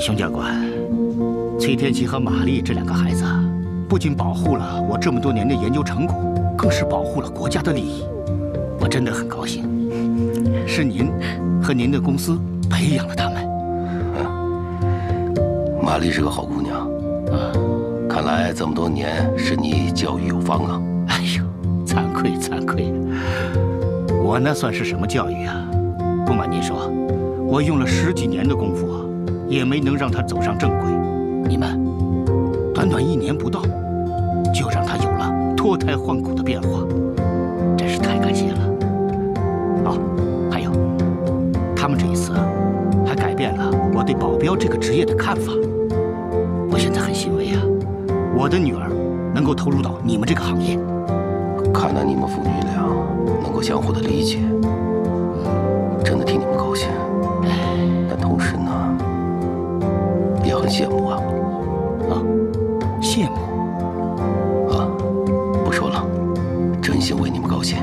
熊教官，崔天琪和玛丽这两个孩子，不仅保护了我这么多年的研究成果，更是保护了国家的利益。我真的很高兴，是您和您的公司培养了他们。嗯，玛丽是个好姑娘啊，看来这么多年是你教育有方啊。哎呦，惭愧惭愧，我那算是什么教育啊？不瞒您说，我用了10几年的功夫啊。 也没能让他走上正轨，你们短短1年不到，就让他有了脱胎换骨的变化，真是太感谢了。哦，还有，他们这一次还改变了我对保镖这个职业的看法。我现在很欣慰啊，我的女儿能够投入到你们这个行业。看来你们父女俩能够相互的理解，真的替你们高兴。但同时呢。 也很羡慕啊，啊，羡慕啊，不说了，真心为你们高兴。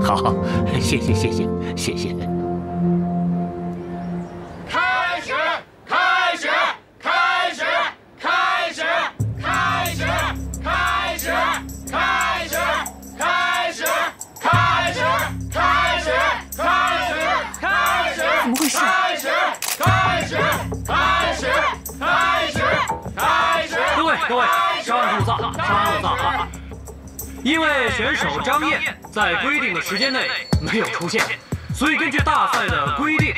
好，谢谢谢谢谢谢。开始，开始，开始，开始，开始，开始，开始，开始，开始，开始，开始，开始，怎么回事？ 各位，稍安勿躁，啊！因为选手张燕在规定的时间内没有出现，所以根据大赛的规定，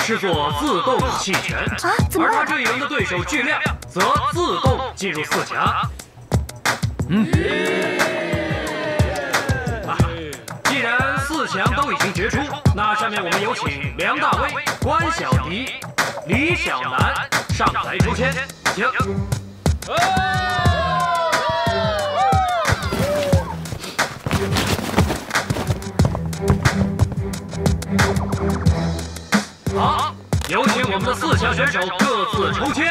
是做自动弃权。啊？怎么？而他这一轮的对手巨亮则自动进入4强。嗯。啊，既然4强都已经决出，那下面我们有请梁大威、关小迪、李小楠上台抽签，请。 好，有请我们的4强选手各自抽签。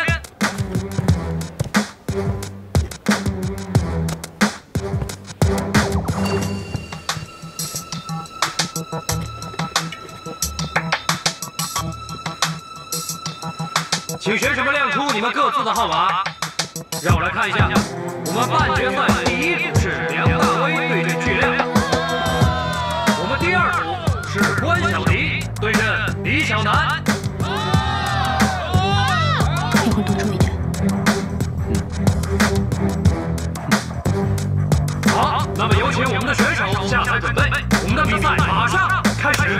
请选手们亮出你们各自的号码。 让我来看一下，我们半决赛第一组是梁大威对阵巨亮，我们第二组是关小迪对阵李小楠。一会儿多注意点。好，那么有请我们的选手下台准备，我们的比赛马上开始。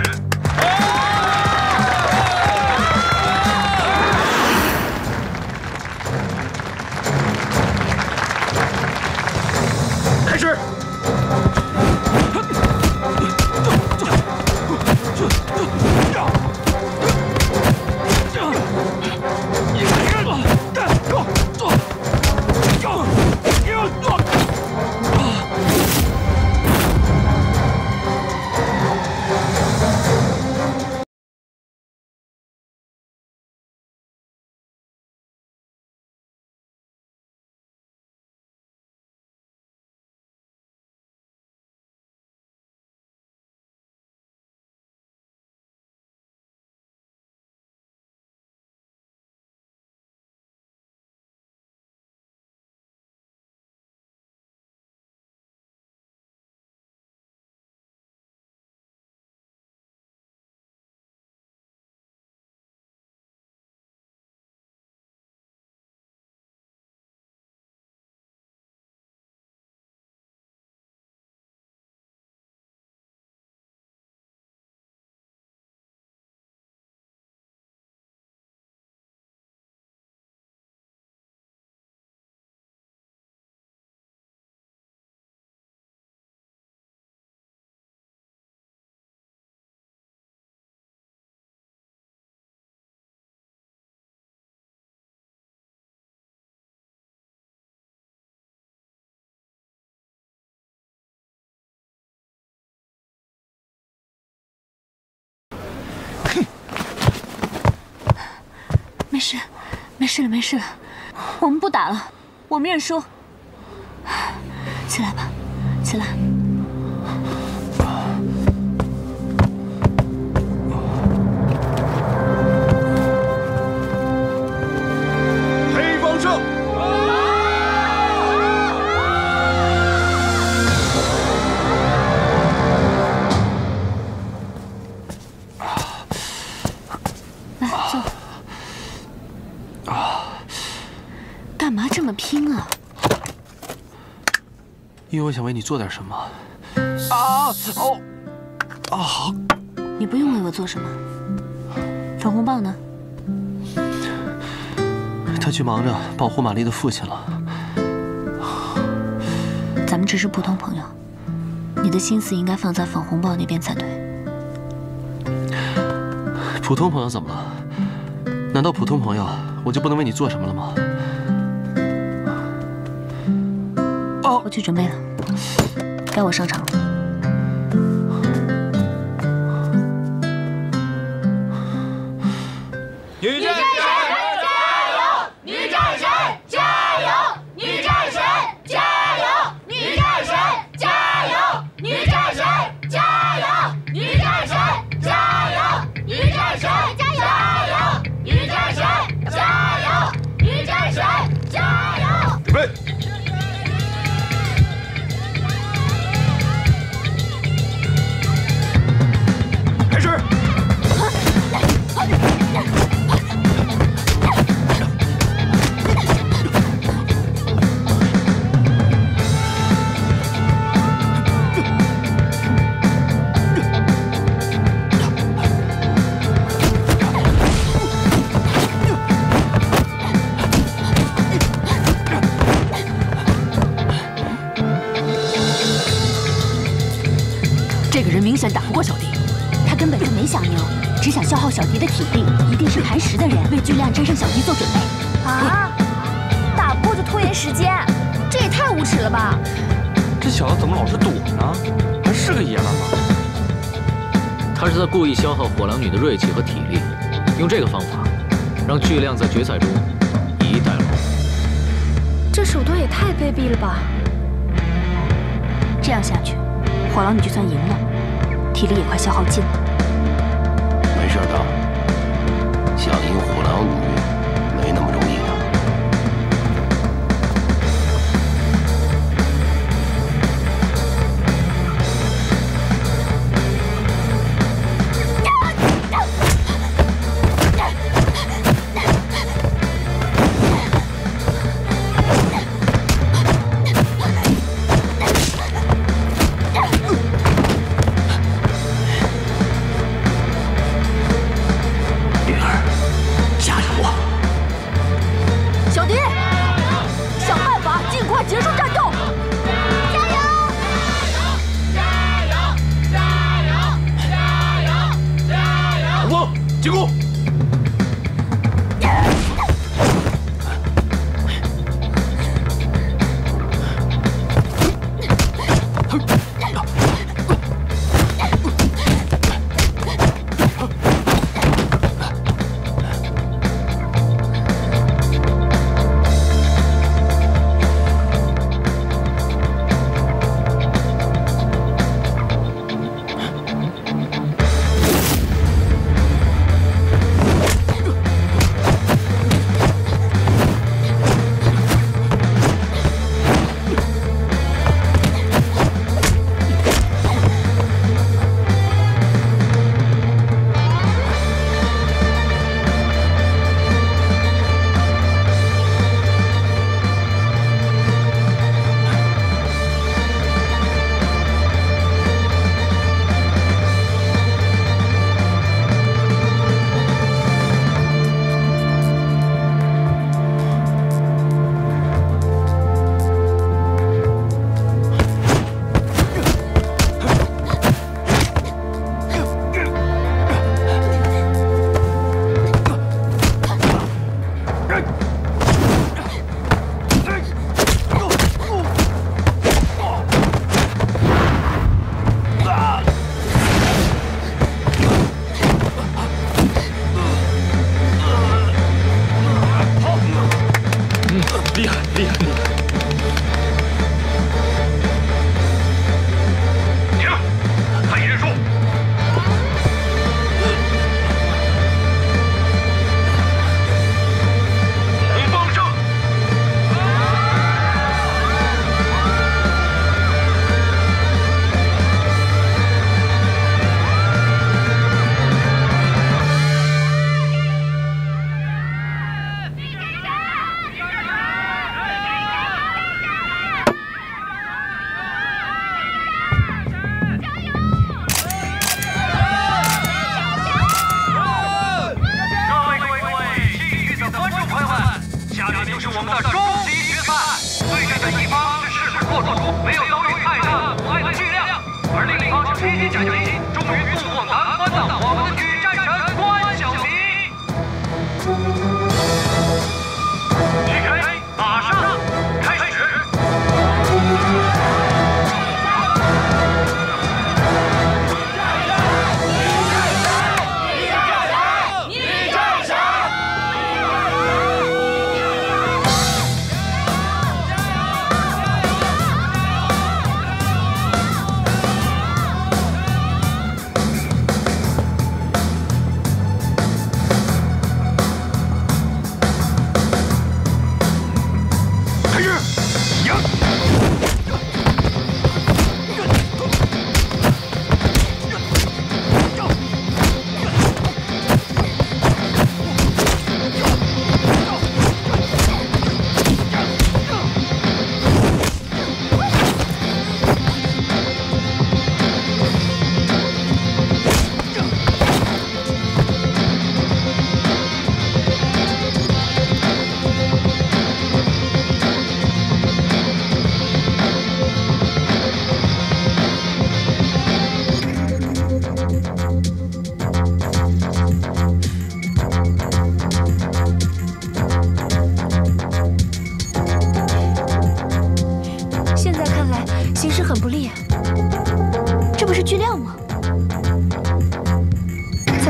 没事，没事了，没事了，我们不打了，我们认输。起来吧，起来。么拼啊？因为我想为你做点什么。啊哦啊！好，你不用为我做什么。粉红豹呢？他去忙着保护玛丽的父亲了。咱们只是普通朋友，你的心思应该放在粉红豹那边才对。普通朋友怎么了？ 难道普通朋友我就不能为你做什么了吗？哦，我去准备了，该我上场了。 小迪的体力一定是磐石的人为巨量战胜小迪做准备啊！打不过就拖延时间，这也太无耻了吧！这小子怎么老是躲呢？还是个爷们吗？他是在故意消耗火狼女的锐气和体力，用这个方法让巨量在决赛中以逸待劳。这手段也太卑鄙了吧！这样下去，火狼女就算赢了，体力也快消耗尽了。 没事的，想赢虎狼女没那么容易的。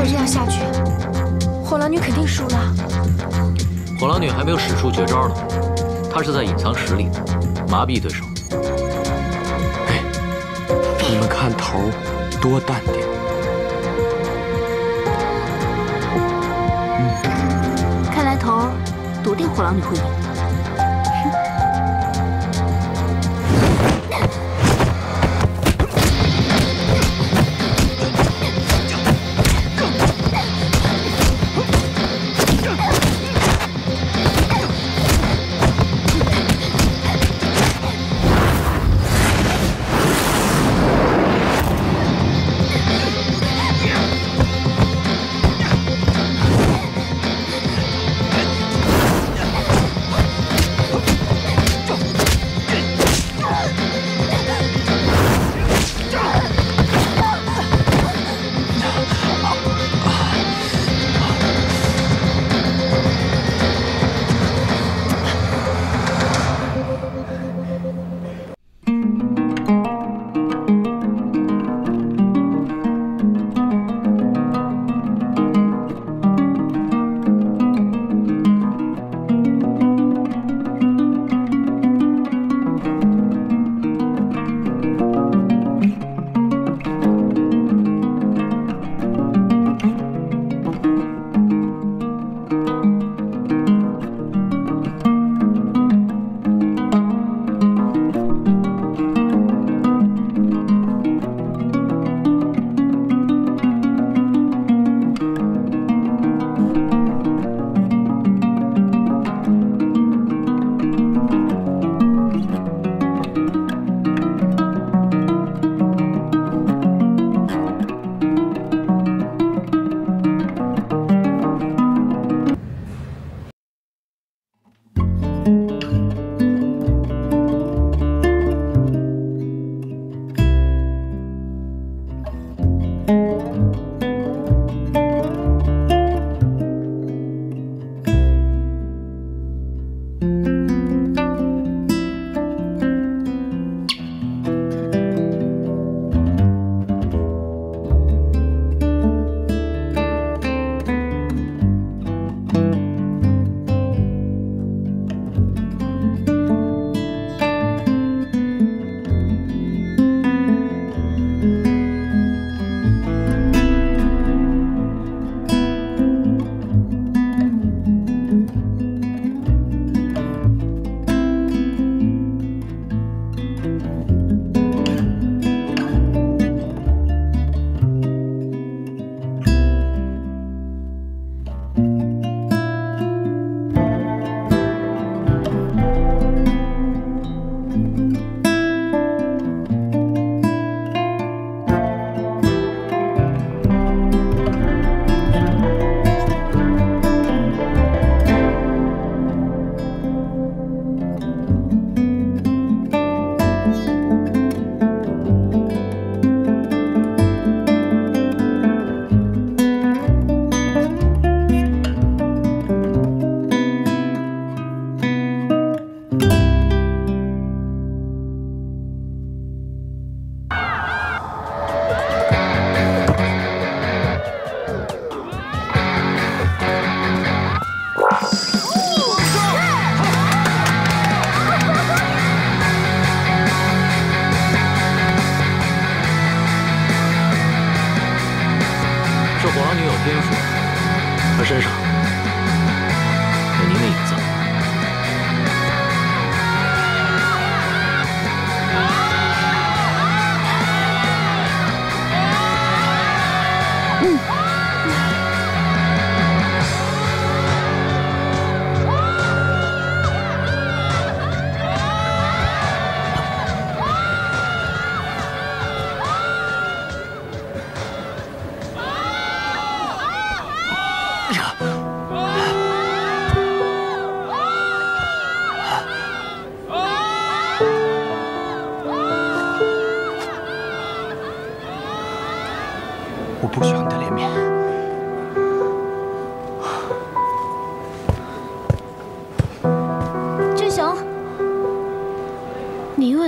再这样下去，火狼女肯定输了。火狼女还没有使出绝招呢，她是在隐藏实力，麻痹对手。哎，你们看头多淡定。 头笃定火狼女会赢。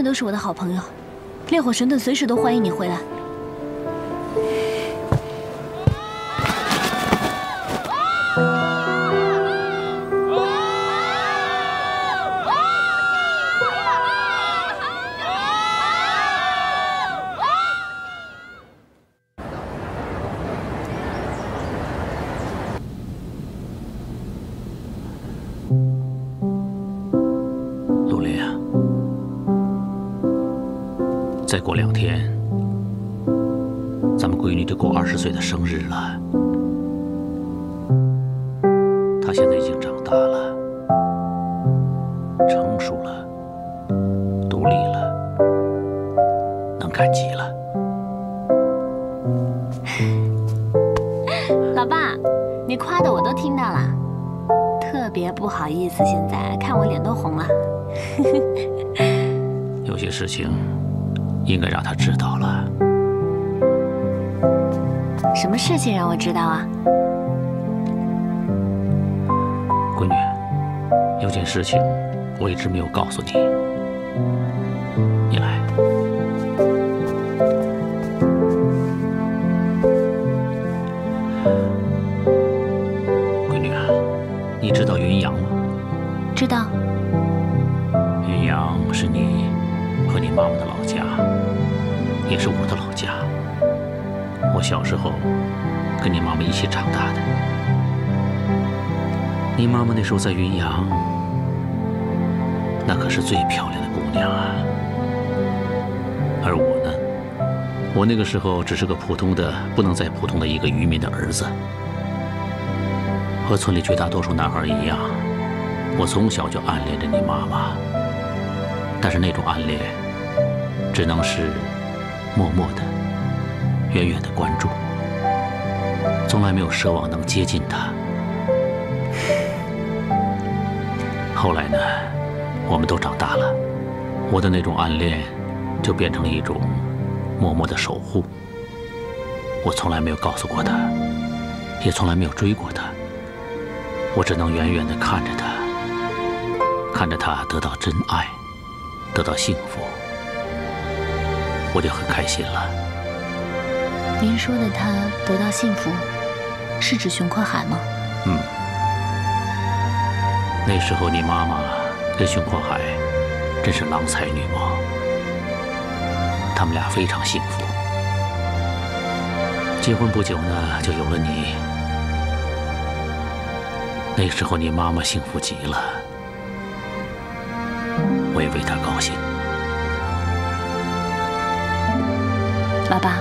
都是我的好朋友，烈火神盾随时都欢迎你回来。再过2天，咱们闺女就过20岁的生日了。她现在已经长大了，成熟了，独立了，能干极了。老爸，你夸的我都听到了，特别不好意思，现在看我脸都红了。有些事情应该让他知道了。什么事情让我知道啊？闺女，有件事情我一直没有告诉你，你来。闺女啊，你知道云阳吗？知道。云阳是你和你妈妈的老家，也是我的老家。我小时候跟你妈妈一起长大的。你妈妈那时候在云阳，那可是最漂亮的姑娘啊。而我呢，我那个时候只是个普通的、不能再普通的一个渔民的儿子。和村里绝大多数男孩一样，我从小就暗恋着你妈妈，但是那种暗恋，只能是默默的、远远的关注，从来没有奢望能接近他。后来呢，我们都长大了，我的那种暗恋就变成了一种默默的守护。我从来没有告诉过他，也从来没有追过他，我只能远远的看着他，看着他得到真爱，得到幸福。我就很开心了。您说的他得到幸福，是指熊阔海吗？嗯。那时候你妈妈跟熊阔海真是郎才女貌，他们俩非常幸福。结婚不久呢，就有了你。那时候你妈妈幸福极了，我也为她高兴。爸爸，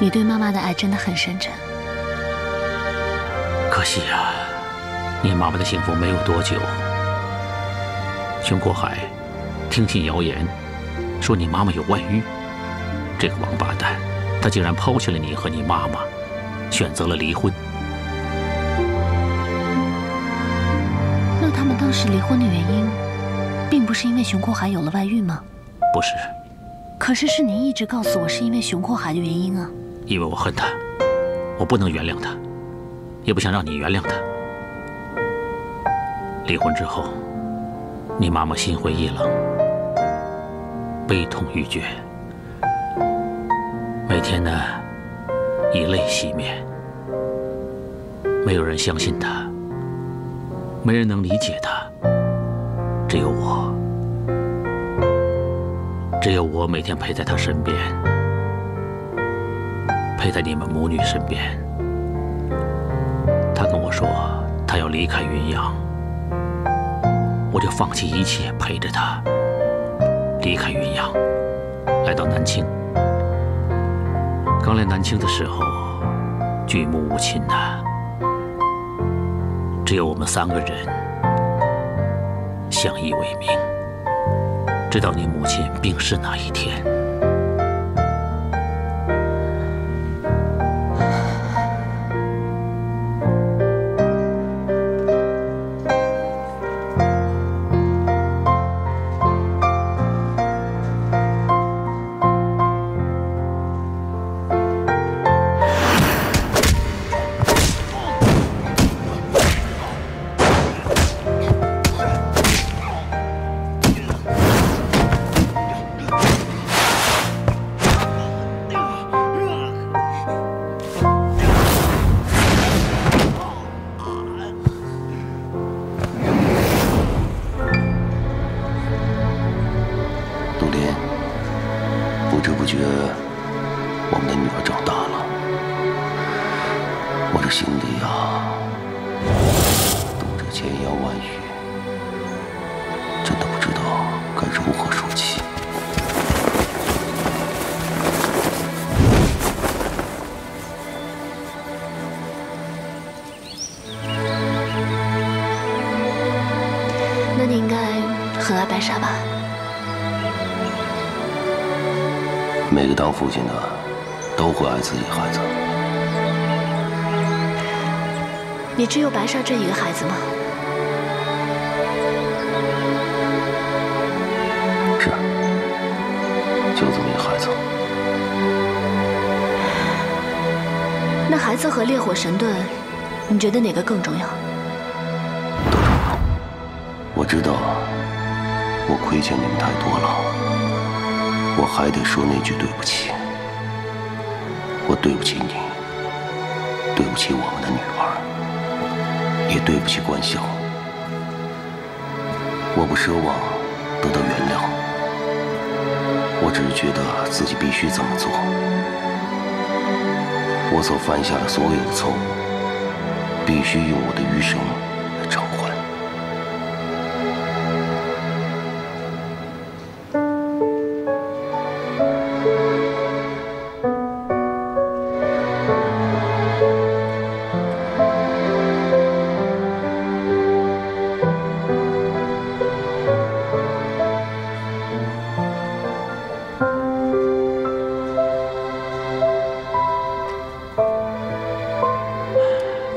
你对妈妈的爱真的很深沉。可惜呀，你妈妈的幸福没有多久，熊国海听信谣言，说你妈妈有外遇。这个王八蛋，他竟然抛弃了你和你妈妈，选择了离婚。那他们当时离婚的原因，并不是因为熊国海有了外遇吗？不是。可是是您一直告诉我是因为熊阔海的原因啊！因为我恨他，我不能原谅他，也不想让你原谅他。离婚之后，你妈妈心灰意冷，悲痛欲绝，每天呢以泪洗面。没有人相信他，没人能理解他，只有我。只有我每天陪在他身边，陪在你们母女身边。他跟我说他要离开云阳，我就放弃一切陪着他，离开云阳，来到南青。刚来南青的时候，举目无亲呐，只有我们3个人相依为命。直到你母亲病逝那一天，真的不知道该如何说起。很爱白沙吧？每个当父亲的都会爱自己孩子。你只有白沙这一个孩子吗？是，就这么一个孩子。那孩子和烈火神盾，你觉得哪个更重要？ 我知道，我亏欠你们太多了，我还得说那句对不起。我对不起你，对不起我们的女儿，也对不起关晓。我不奢望得到原谅，我只是觉得自己必须这么做。我所犯下的所有的错误，必须用我的余生来偿还。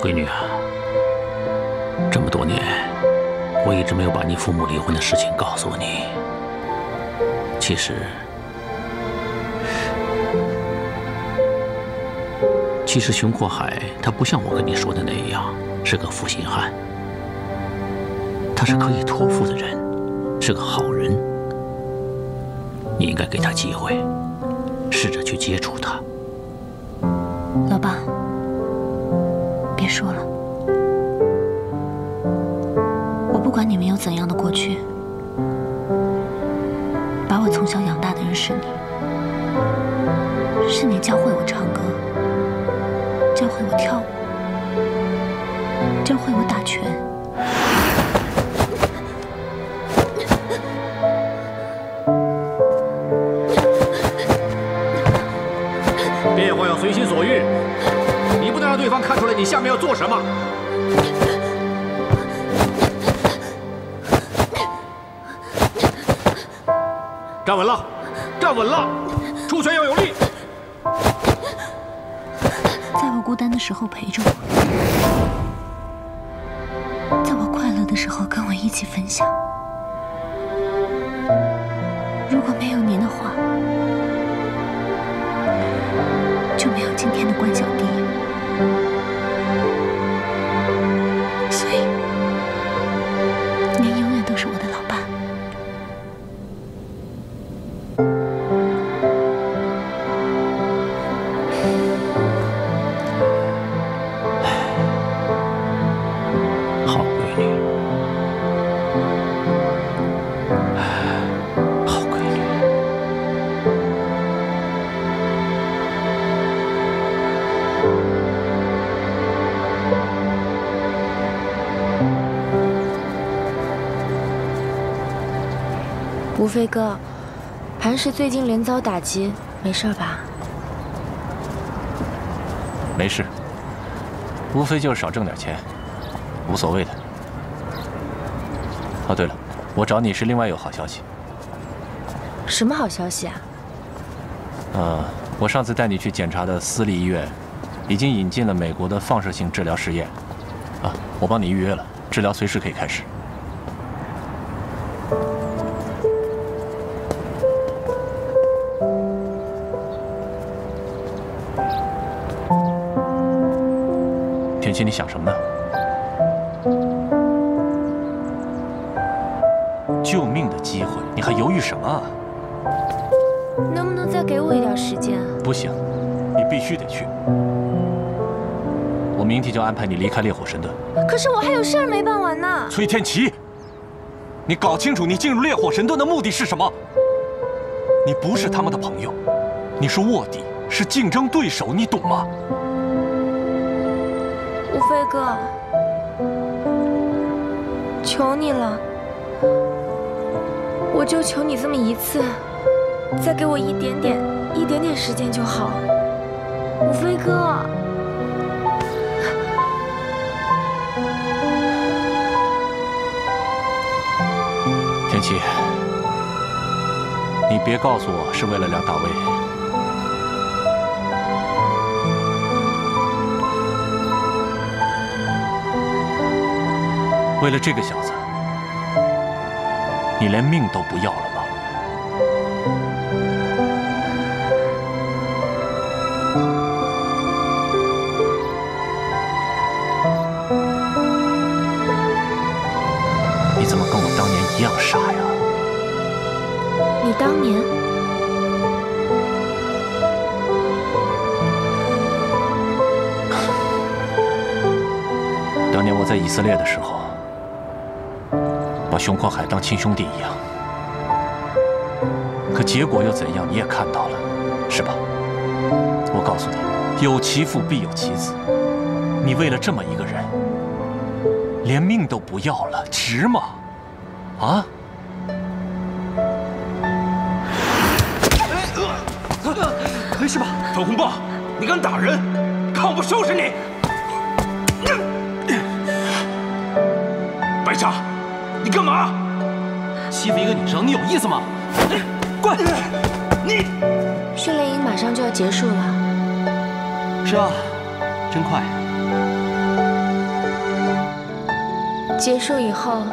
闺女啊，这么多年，我一直没有把你父母离婚的事情告诉你。其实，熊阔海他不像我跟你说的那样是个负心汉，他是可以托付的人，是个好人。你应该给他机会，试着去接触他。老爸。 别说了，我不管你们有怎样的过去，把我从小养大的人是你，是你教会我唱歌，教会我跳舞，教会我打拳。别活要随心所欲。 让对方看出来你下面要做什么。站稳了，站稳了，出拳要有力。在我孤单的时候陪着我，在我快乐的时候跟我一起分享。如果没有您的话，就没有今天的关小弟。 所以，您永远都是我的老爸。好闺女，好闺女。 吴飞哥，磐石最近连遭打击，没事吧？没事，无非就是少挣点钱，无所谓的。哦，对了，我找你是另外有好消息。什么好消息啊？我上次带你去检查的私立医院，已经引进了美国的放射性治疗实验。啊，我帮你预约了，治疗随时可以开始。 田青，你想什么呢？救命的机会，你还犹豫什么啊？能不能再给我一点时间啊？不行，你必须得去。我明天就安排你离开烈火神盾。可是我还有事儿没办完呢。崔天琪，你搞清楚你进入烈火神盾的目的是什么？你不是他们的朋友，你是卧底，是竞争对手，你懂吗？ 飞哥，求你了，我就求你这么一次，再给我一点点时间就好。我飞哥，田运气。你别告诉我是为了梁大威。为了这个小子，你连命都不要了吗？ 一样傻呀！你当年，我在以色列的时候，把熊阔海当亲兄弟一样，可结果又怎样？你也看到了，是吧？我告诉你，有其父必有其子。你为了这么一个人，连命都不要了，值吗？ 啊！没事吧，粉红豹？你敢打人，看我不收拾你！白沙，你干嘛？欺负一个女生，你有意思吗？滚！你！训练营马上就要结束了。是啊，真快。结束以后。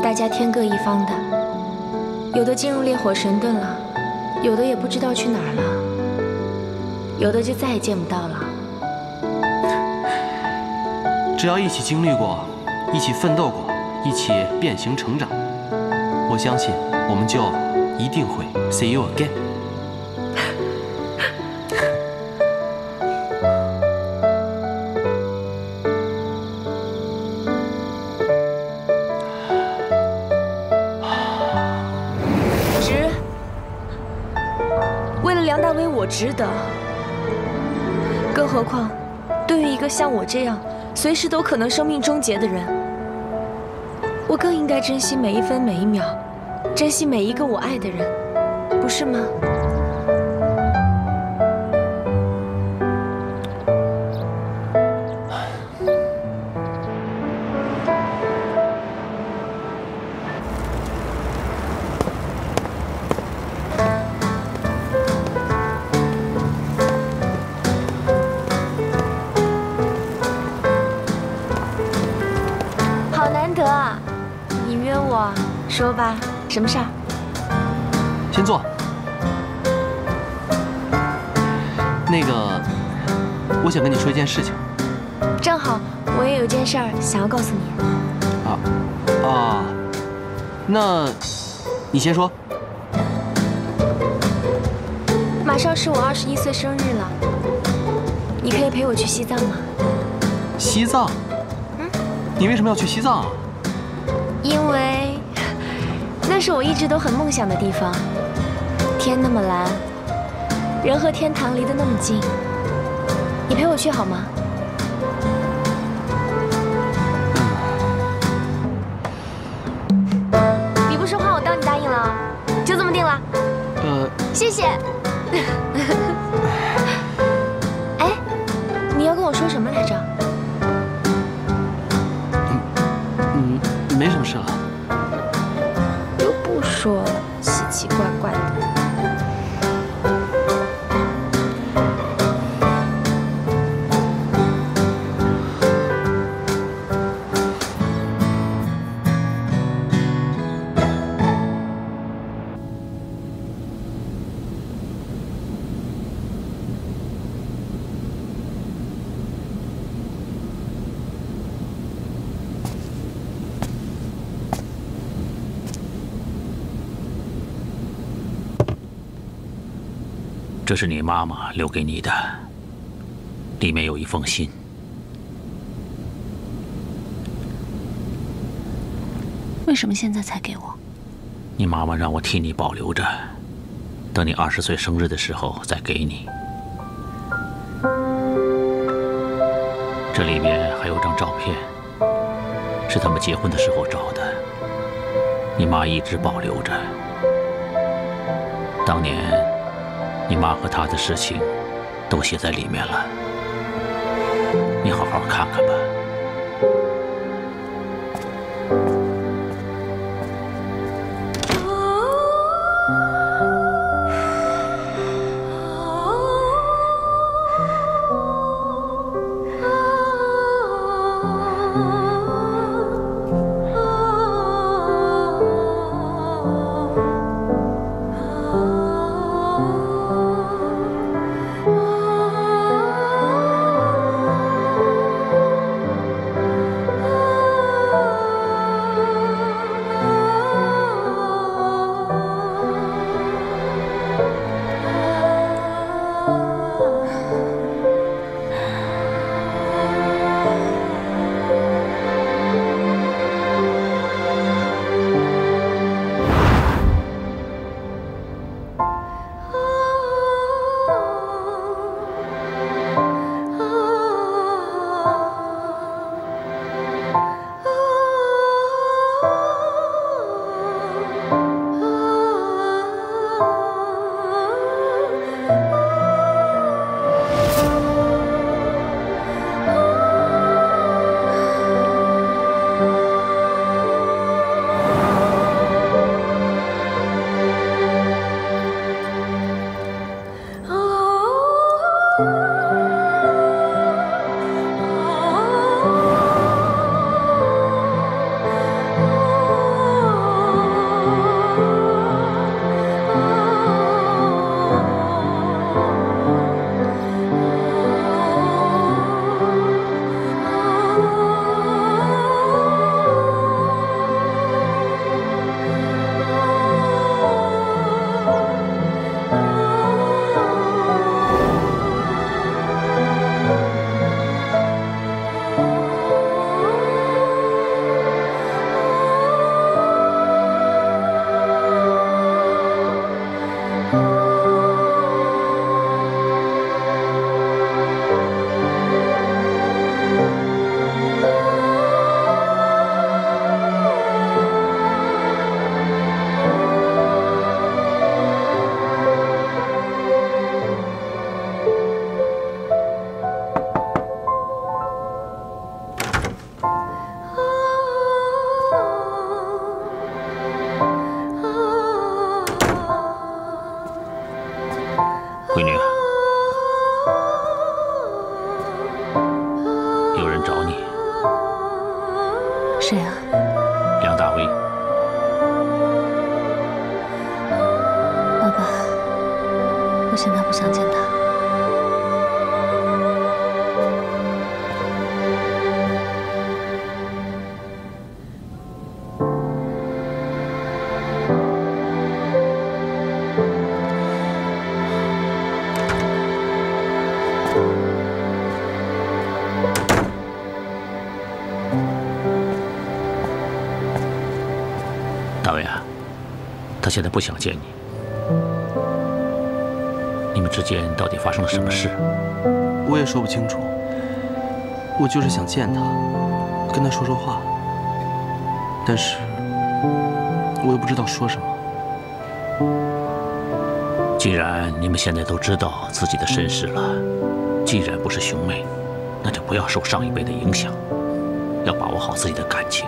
大家天各一方的，有的进入烈火神盾了，有的也不知道去哪儿了，有的就再也见不到了。只要一起经历过，一起奋斗过，一起变形成长，我相信我们就一定会 see you again。值得，更何况，对于一个像我这样随时都可能生命终结的人，我更应该珍惜每一分每一秒，珍惜每一个我爱的人，不是吗？说吧，什么事儿？先坐。那个，我想跟你说一件事情。正好，我也有件事儿想要告诉你。啊，那，你先说。马上是我21岁生日了，你可以陪我去西藏吗？西藏？嗯。你为什么要去西藏啊？因为。 那是我一直都很梦想的地方，天那么蓝，人和天堂离得那么近，你陪我去好吗？你不说话，我当你答应了，就这么定了。谢谢。哎，你要跟我说什么来着？没什么事了。 说了，奇奇怪怪的。这是你妈妈留给你的，里面有一封信。为什么现在才给我？你妈妈让我替你保留着，等你20岁生日的时候再给你。这里面还有张照片，是他们结婚的时候照的，你妈一直保留着。当年。 你妈和她的事情都写在里面了，你好好看看吧。大卫啊，他现在不想见你。你们之间到底发生了什么事？我也说不清楚。我就是想见他，跟他说说话。但是，我又不知道说什么。既然你们现在都知道自己的身世了，既然不是兄妹，那就不要受上一辈的影响，要把握好自己的感情。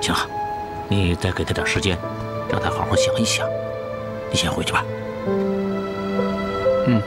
行了，你再给他点时间，让他好好想一想。你先回去吧。嗯。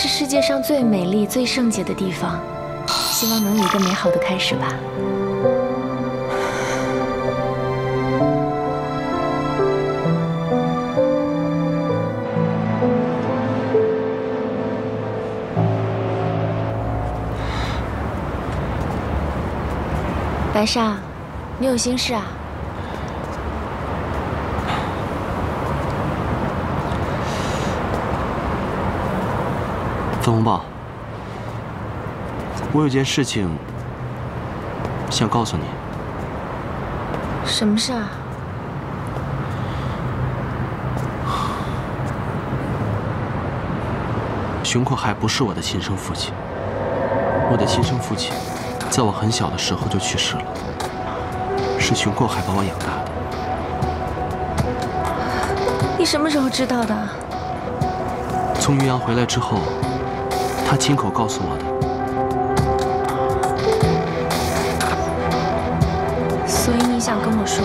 世界上最美丽、最圣洁的地方，希望能有一个美好的开始吧。白沙，你有心事啊？小红豹，我有件事情想告诉你。什么事啊？熊阔海不是我的亲生父亲，我的亲生父亲在我很小的时候就去世了，是熊阔海把我养大的。你什么时候知道的？从渔阳回来之后。 他亲口告诉我的，所以你想跟我说，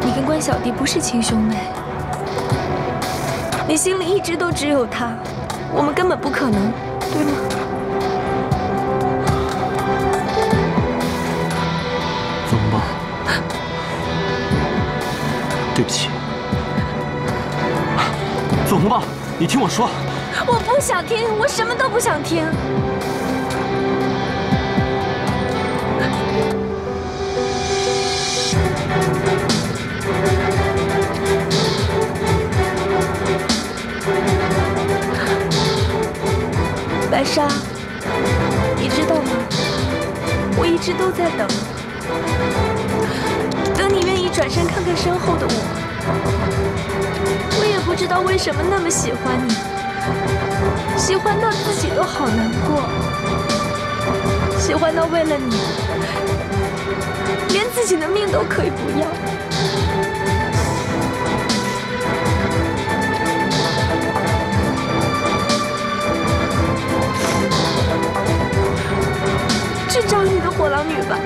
你跟关小迪不是亲兄妹，你心里一直都只有他，我们根本不可能，对吗？风暴，对不起，风暴，你听我说。 我不想听，我什么都不想听。白沙，你知道吗？我一直都在等，等你愿意转身看看身后的我。我也不知道为什么那么喜欢你。 喜欢到自己都好难过，喜欢到为了你，连自己的命都可以不要。去找你的火狼女吧。